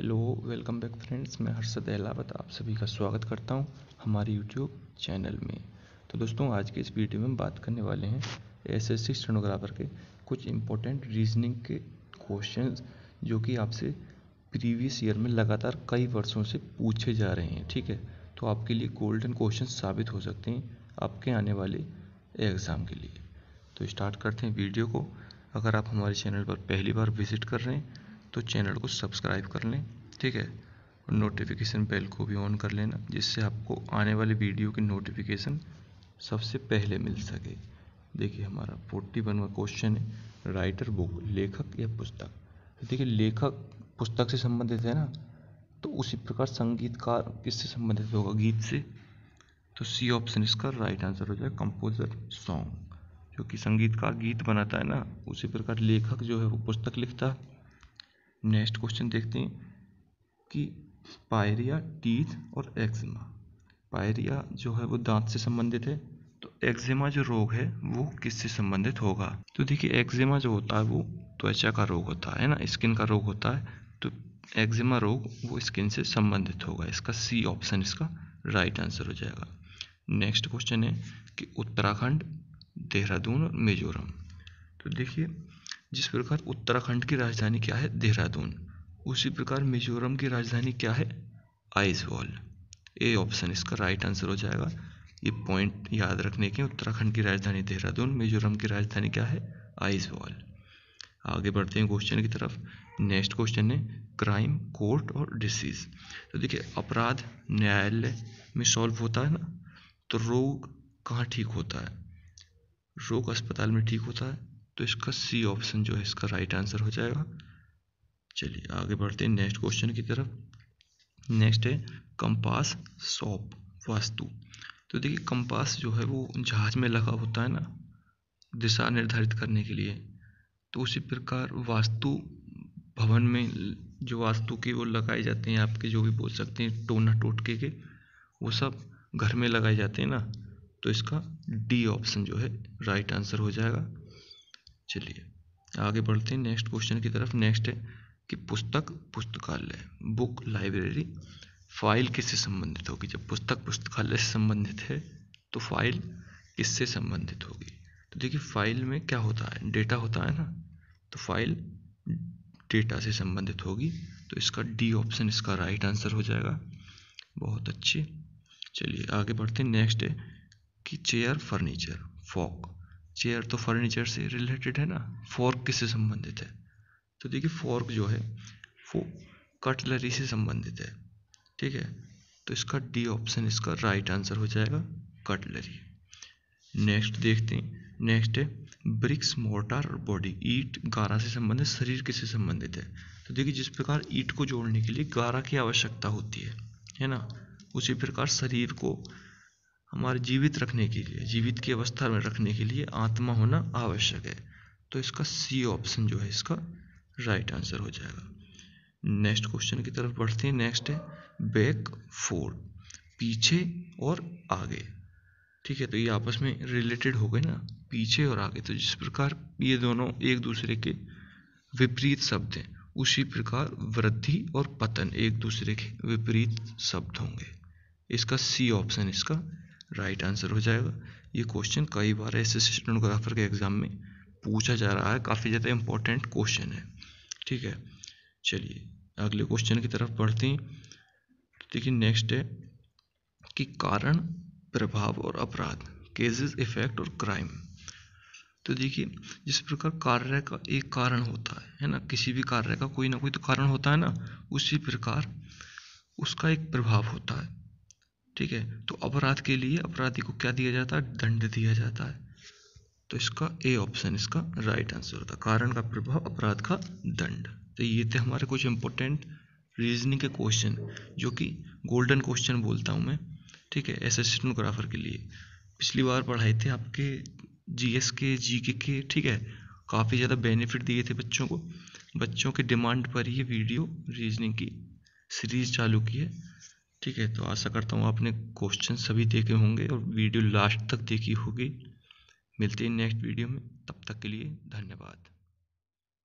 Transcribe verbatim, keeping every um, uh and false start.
Hello welcome back friends, मैं हर्षद अहलावत आप सभी का स्वागत करता हूं हमारे यूट्यूब चैनल में। तो दोस्तों, आज के इस वीडियो में हम बात करने वाले हैं एसएससी स्टेनोग्राफर के कुछ इंपॉर्टेंट रीजनिंग के क्वेश्चंस जो कि आपसे प्रीवियस ईयर में लगातार कई वर्षों से पूछे जा रहे हैं। ठीक है, तो आपके लिए गोल्डन क्वेश्चन साबित हो सकते हैं आपके आने वाले एग्ज़ाम के लिए। तो स्टार्ट करते हैं वीडियो को। अगर आप हमारे चैनल पर पहली बार विजिट कर रहे हैं तो चैनल को सब्सक्राइब कर लें, ठीक है, और नोटिफिकेशन बेल को भी ऑन कर लेना जिससे आपको आने वाले वीडियो की नोटिफिकेशन सबसे पहले मिल सके। देखिए, हमारा फोर्टी वनवा क्वेश्चन है, राइटर बुक, लेखक या पुस्तक। तो देखिए, लेखक पुस्तक से संबंधित है ना, तो उसी प्रकार संगीतकार किससे संबंधित होगा? गीत से। तो सी ऑप्शन इसका राइट आंसर हो जाए, कंपोजर सॉन्ग, जो कि संगीतकार गीत बनाता है ना, उसी प्रकार लेखक जो है वो पुस्तक लिखता है। नेक्स्ट क्वेश्चन देखते हैं कि पायरिया, टीथ और एक्जिमा। पायरिया जो है वो दांत से संबंधित है, तो एक्जिमा जो रोग है वो किससे संबंधित होगा? तो देखिए, एक्जिमा जो होता है वो त्वचा का रोग होता है ना, स्किन का रोग होता है, तो एक्जिमा रोग वो स्किन से संबंधित होगा। इसका सी ऑप्शन इसका राइट आंसर हो जाएगा। नेक्स्ट क्वेश्चन है कि उत्तराखंड, देहरादून और मिजोरम। तो देखिए, जिस प्रकार उत्तराखंड की राजधानी क्या है? देहरादून। उसी प्रकार मिजोरम की राजधानी क्या है? आइजवॉल। ए ऑप्शन इसका राइट आंसर हो जाएगा। ये पॉइंट याद रखने के, उत्तराखंड की राजधानी देहरादून, मिजोरम की राजधानी क्या है? आइजवॉल। आगे बढ़ते हैं क्वेश्चन की तरफ। नेक्स्ट क्वेश्चन है क्राइम, कोर्ट और डिसीज। तो देखिए, अपराध न्यायालय में सॉल्व होता है ना, तो रोग कहाँ ठीक होता है? रोग अस्पताल में ठीक होता है, तो इसका सी ऑप्शन जो है इसका राइट आंसर हो जाएगा। चलिए आगे बढ़ते हैं नेक्स्ट क्वेश्चन की तरफ। नेक्स्ट है कंपास, सॉप, वास्तु। तो देखिए, कंपास जो है वो जहाज में लगा होता है ना, दिशा निर्धारित करने के लिए, तो उसी प्रकार वास्तु भवन में जो वास्तु की वो लगाए जाते हैं, आपके जो भी बोल सकते हैं टोना टोटके के, वो सब घर में लगाए जाते हैं ना, तो इसका डी ऑप्शन जो है राइट आंसर हो जाएगा। चलिए आगे बढ़ते हैं नेक्स्ट क्वेश्चन की तरफ। नेक्स्ट है कि पुस्तक, पुस्तकालय, बुक, लाइब्रेरी। फाइल किससे संबंधित होगी? जब पुस्तक पुस्तकालय से संबंधित है तो फाइल किससे संबंधित होगी? तो देखिए, फाइल में क्या होता है? डेटा होता है ना, तो फाइल डेटा से संबंधित होगी, तो इसका डी ऑप्शन इसका राइट आंसर हो जाएगा। बहुत अच्छे। चलिए आगे बढ़ते हैं। नेक्स्ट है कि चेयर, फर्नीचर, फॉक। चेयर तो फर्नीचर से रिलेटेड है ना, फोर्क किससे संबंधित है? तो देखिए, फोर्क जो है वो कटलरी से संबंधित है, ठीक है, तो इसका डी ऑप्शन इसका राइट आंसर हो जाएगा, कटलरी। नेक्स्ट देखते हैं। नेक्स्ट है ब्रिक्स, मोर्टार और बॉडी। ईट, गारा से संबंधित। शरीर किससे संबंधित है? तो देखिए, जिस प्रकार ईट को जोड़ने के लिए गारा की आवश्यकता होती है है ना, उसी प्रकार शरीर को हमारे जीवित रखने के लिए, जीवित की अवस्था में रखने के लिए आत्मा होना आवश्यक है, तो इसका सी ऑप्शन जो है इसका राइट आंसर हो जाएगा। नेक्स्ट क्वेश्चन की तरफ बढ़ते हैं। नेक्स्ट है बैक, फोर्ड, पीछे और आगे। ठीक है, तो ये आपस में रिलेटेड हो गए ना, पीछे और आगे, तो जिस प्रकार ये दोनों एक दूसरे के विपरीत शब्द हैं, उसी प्रकार वृद्धि और पतन एक दूसरे के विपरीत शब्द होंगे। इसका सी ऑप्शन इसका राइट आंसर हो जाएगा। ये क्वेश्चन कई बार एसएससी स्टेनोग्राफर के एग्जाम में पूछा जा रहा है, काफ़ी ज़्यादा इम्पोर्टेंट क्वेश्चन है, ठीक है। चलिए अगले क्वेश्चन की तरफ बढ़ते हैं। तो देखिए, नेक्स्ट है कि कारण, प्रभाव और अपराध, केसेस, इफेक्ट और क्राइम। तो देखिए, जिस प्रकार कार्य का एक कारण होता है है ना, किसी भी कार्य का कोई ना कोई तो कारण होता है ना, उसी प्रकार उसका एक प्रभाव होता है, ठीक है, तो अपराध के लिए अपराधी को क्या दिया जाता है? दंड दिया जाता है, तो इसका ए ऑप्शन इसका राइट आंसर होता है, कारण का प्रभाव, अपराध का दंड। तो ये थे हमारे कुछ इंपॉर्टेंट रीजनिंग के क्वेश्चन जो कि गोल्डन क्वेश्चन बोलता हूँ मैं, ठीक है, एसएससी स्टेनोग्राफर के लिए। पिछली बार पढ़ाए थे आपके जीएस के, जीके के, ठीक है, काफ़ी ज़्यादा बेनिफिट दिए थे बच्चों को। बच्चों के डिमांड पर ये वीडियो रीजनिंग की सीरीज चालू की है, ठीक है। तो आशा करता हूँ आपने क्वेश्चन सभी देखे होंगे और वीडियो लास्ट तक देखी होगी। मिलते हैं नेक्स्ट वीडियो में, तब तक के लिए धन्यवाद।